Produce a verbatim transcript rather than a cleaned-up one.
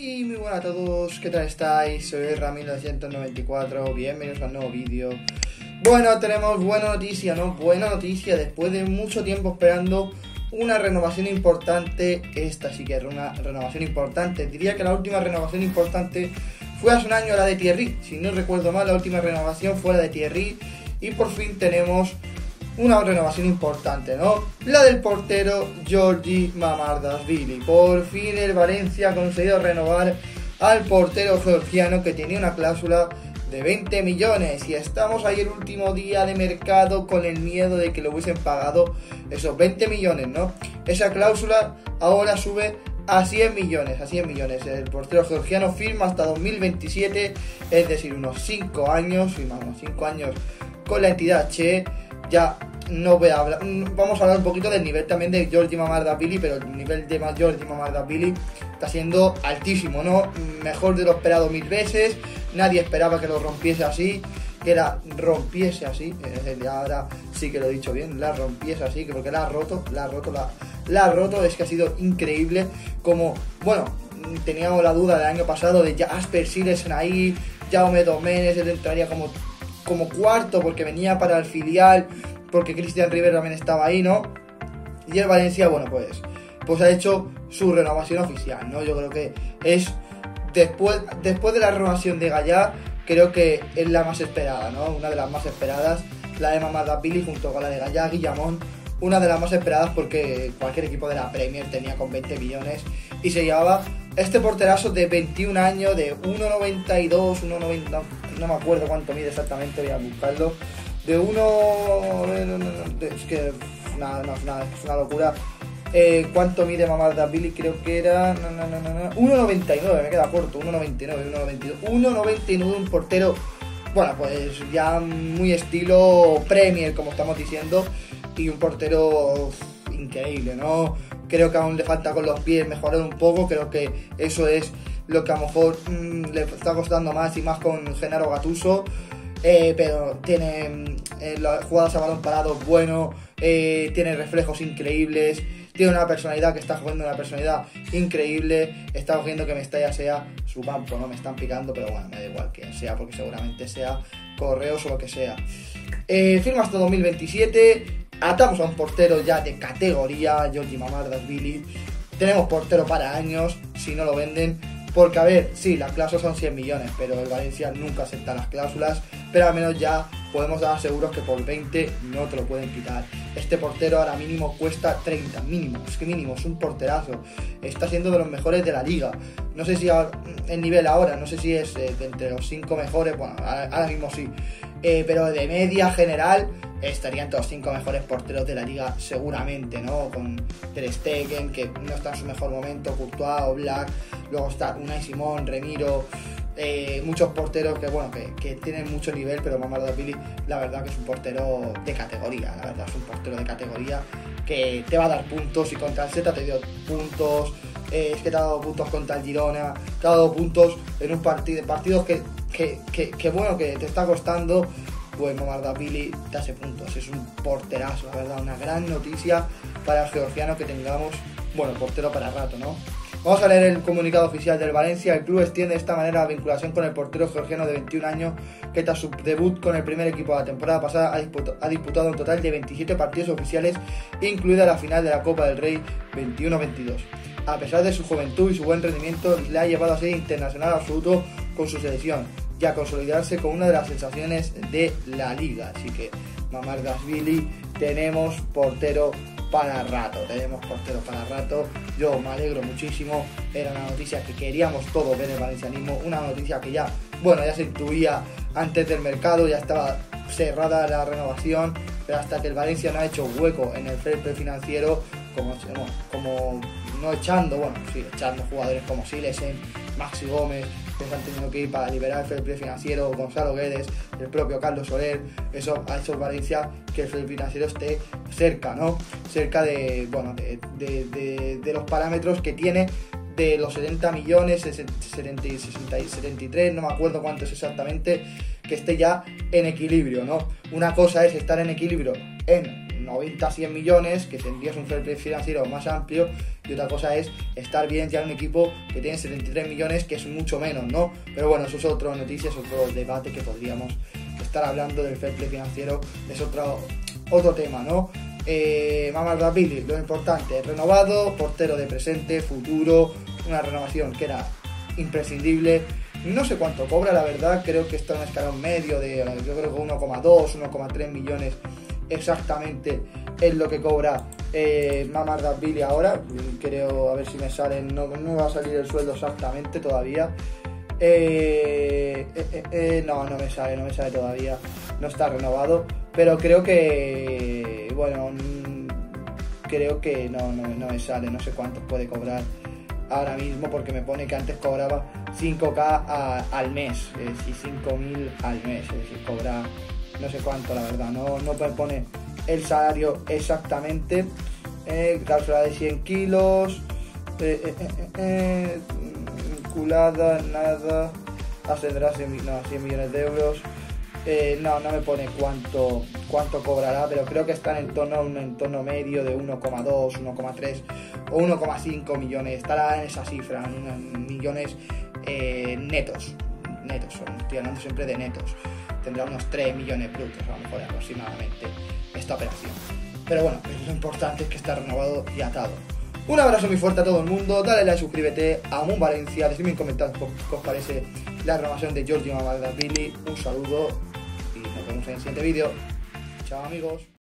Y muy buenas a todos, ¿qué tal estáis? Soy Ramiro uno nueve cuatro, bienvenidos al nuevo vídeo. Bueno, tenemos buena noticia, ¿no? Buena noticia, después de mucho tiempo esperando una renovación importante. Esta sí que era una renovación importante. Diría que la última renovación importante fue hace un año la de Thierry. Si no recuerdo mal, la última renovación fue la de Thierry. Y por fin tenemos una renovación importante, ¿no? La del portero Giorgi Mamardashvili. Por fin el Valencia ha conseguido renovar al portero georgiano, que tenía una cláusula de veinte millones, y estamos ahí el último día de mercado con el miedo de que le hubiesen pagado esos veinte millones, ¿no? Esa cláusula ahora sube a cien millones, a cien millones. El portero georgiano firma hasta dos mil veintisiete, es decir, unos cinco años, firmamos cinco años con la entidad che. Ya no voy a hablar, vamos a hablar un poquito del nivel también de Giorgi Mamardashvili, pero el nivel de Giorgi Mamardashvili está siendo altísimo, ¿no? Mejor de lo esperado mil veces. Nadie esperaba que lo rompiese así, que la rompiese así, ahora sí que lo he dicho bien, la rompiese así, creo que la ha roto, la ha roto, la, la ha roto, es que ha sido increíble. Como, bueno, teníamos la duda del año pasado de Asper Siles Nair, Jaume Domenech, él entraría como, como cuarto porque venía para el filial, porque Cristian Rivera también estaba ahí, ¿no? Y el Valencia, bueno, pues, pues ha hecho su renovación oficial, ¿no? Yo creo que es... Después, después de la renovación de Gayà, creo que es la más esperada, ¿no? Una de las más esperadas, la de Mamardashvili junto con la de Gayà, Guillamón, una de las más esperadas porque cualquier equipo de la Premier tenía con veinte millones y se llevaba este porterazo de veintiún años, de uno noventa y dos, uno noventa, no me acuerdo cuánto mide exactamente, voy a buscarlo, de uno... es que nada, no, nada, es una locura. Eh, ¿Cuánto mide Mamardashvili? Creo que era... No, no, no, no, uno noventa y nueve, me queda corto, uno noventa y nueve, uno noventa y dos. uno noventa y nueve, un portero, bueno, pues ya muy estilo Premier, como estamos diciendo, y un portero uf, increíble, ¿no? Creo que aún le falta con los pies mejorar un poco, creo que eso es lo que a lo mejor mmm, le está costando más y más con Gennaro Gattuso. Eh, pero tiene eh, las jugadas a balón parado bueno, eh, tiene reflejos increíbles, tiene una personalidad que está jugando, una personalidad increíble. Está cogiendo que Mestalla sea su campo, no me están picando, pero bueno, me da igual que sea, porque seguramente sea Correos o lo que sea. Eh, firma hasta dos mil veintisiete, atamos a un portero ya de categoría, Giorgi Mamardashvili. Tenemos portero para años, si no lo venden. Porque, a ver, sí, las cláusulas son cien millones, pero el Valencia nunca acepta las cláusulas. Pero al menos ya podemos dar seguros que por veinte no te lo pueden quitar. Este portero ahora mínimo cuesta treinta, mínimo, es que mínimo, es un porterazo. Está siendo de los mejores de la liga. No sé si ahora, el nivel ahora, no sé si es eh, de entre los cinco mejores, bueno, ahora mismo sí. Eh, pero de media general estarían entre los cinco mejores porteros de la liga seguramente, ¿no? Con Ter Stegen, que no está en su mejor momento, Courtois o Black, luego está Unai Simón, Ramiro, eh, muchos porteros que, bueno, que, que tienen mucho nivel, pero Mamardashvili la verdad que es un portero de categoría, la verdad es un portero de categoría que te va a dar puntos, y contra el Z te dio puntos, eh, es que te ha dado puntos contra el Girona, te ha dado puntos en un partido, partidos que, que, que, que bueno, que te está costando. Pues Mamardashvili te hace puntos, es un porterazo, la verdad, una gran noticia para el georgiano que tengamos, bueno, portero para rato, ¿no? Vamos a leer el comunicado oficial del Valencia. El club extiende de esta manera la vinculación con el portero georgiano de veintiún años, que tras su debut con el primer equipo de la temporada pasada ha disputado, ha disputado un total de veintisiete partidos oficiales, incluida la final de la Copa del Rey veintiuno veintidós. A pesar de su juventud y su buen rendimiento, le ha llevado a ser internacional absoluto con su selección y a consolidarse con una de las sensaciones de la liga. Así que Mamardashvili, tenemos portero para rato, tenemos portero para rato. Yo me alegro muchísimo, era una noticia que queríamos todos ver el valencianismo, una noticia que ya, bueno, ya se intuía antes del mercado, ya estaba cerrada la renovación, pero hasta que el Valencia no ha hecho hueco en el fair play financiero, como, bueno, como no echando, bueno, sí, echando jugadores como Silesen, Maxi Gómez, que se han tenido que ir para liberar el fair play financiero, Gonzalo Guedes, el propio Carlos Soler, eso ha hecho Valencia que el fair play financiero esté cerca, ¿no? Cerca de, bueno, de, de, de, de los parámetros que tiene, de los setenta millones, setenta, setenta, setenta, setenta y tres, no me acuerdo cuánto es exactamente, que esté ya en equilibrio, ¿no? Una cosa es estar en equilibrio en noventa a cien millones, que tendrías un fair play financiero más amplio, y otra cosa es estar bien ya en un equipo que tiene setenta y tres millones, que es mucho menos, ¿no? Pero bueno, eso es otra noticia, es otro debate que podríamos estar hablando del fair play financiero, es otro, otro tema, ¿no? Eh, Mamardashvili, lo importante, renovado, portero de presente, futuro, una renovación que era imprescindible. No sé cuánto cobra, la verdad, creo que está en un escalón medio de, yo creo que uno coma dos, uno coma tres millones exactamente es lo que cobra eh, Mamardashvili ahora. Creo, a ver si me sale, no, no va a salir el sueldo exactamente todavía. Eh, eh, eh, no, no me sale, no me sale todavía, no está renovado, pero creo que, bueno, creo que no, no, no me sale, no sé cuánto puede cobrar ahora mismo, porque me pone que antes cobraba cinco K a, al mes, es decir, cinco mil al mes, es decir, cobra no sé cuánto, la verdad, no, no me pone el salario exactamente, eh, cápsula de cien kilos, eh, eh, eh, eh, culada, nada, ascenderá a cien, no, cien millones de euros, eh, no, no me pone cuánto, cuánto cobrará, pero creo que está en torno a un entorno medio de uno coma dos, uno coma tres o uno coma cinco millones, estará en esa cifra, en unos millones eh, netos, netos, estoy hablando siempre de netos, tendrá unos tres millones brutos a lo mejor aproximadamente esta operación, pero bueno, pues lo importante es que está renovado y atado. Un abrazo muy fuerte a todo el mundo, dale like, suscríbete a Moon Valencia, decidme en comentarios qué os parece la renovación de Giorgi Mamardashvili, un saludo y nos vemos en el siguiente vídeo, chao amigos.